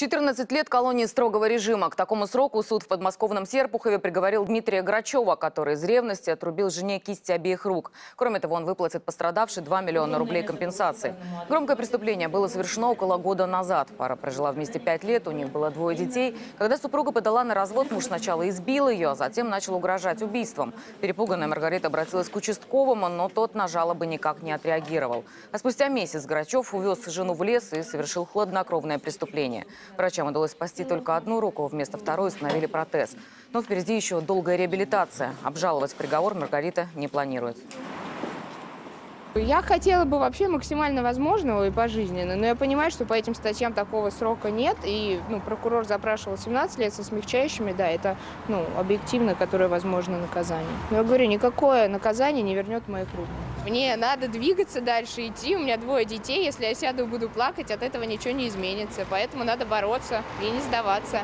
14 лет колонии строгого режима. К такому сроку суд в подмосковном Серпухове приговорил Дмитрия Грачева, который из ревности отрубил жене кисти обеих рук. Кроме того, он выплатит пострадавшей 2 миллиона рублей компенсации. Громкое преступление было совершено около года назад. Пара прожила вместе 5 лет, у них было 2 детей. Когда супруга подала на развод, муж сначала избил ее, а затем начал угрожать убийством. Перепуганная Маргарита обратилась к участковому, но тот на жалобы никак не отреагировал. А спустя месяц Грачев увез жену в лес и совершил хладнокровное преступление. Врачам удалось спасти только одну руку, вместо второй установили протез. Но впереди еще долгая реабилитация. Обжаловать приговор Маргарита не планирует. Я хотела бы вообще максимально возможного и пожизненно, но я понимаю, что по этим статьям такого срока нет. И прокурор запрашивал 17 лет со смягчающими, да, это объективно, которое возможно наказание. Но я говорю, никакое наказание не вернет моих рук. Мне надо двигаться дальше, идти, у меня 2 детей, если я сяду и буду плакать, от этого ничего не изменится. Поэтому надо бороться и не сдаваться.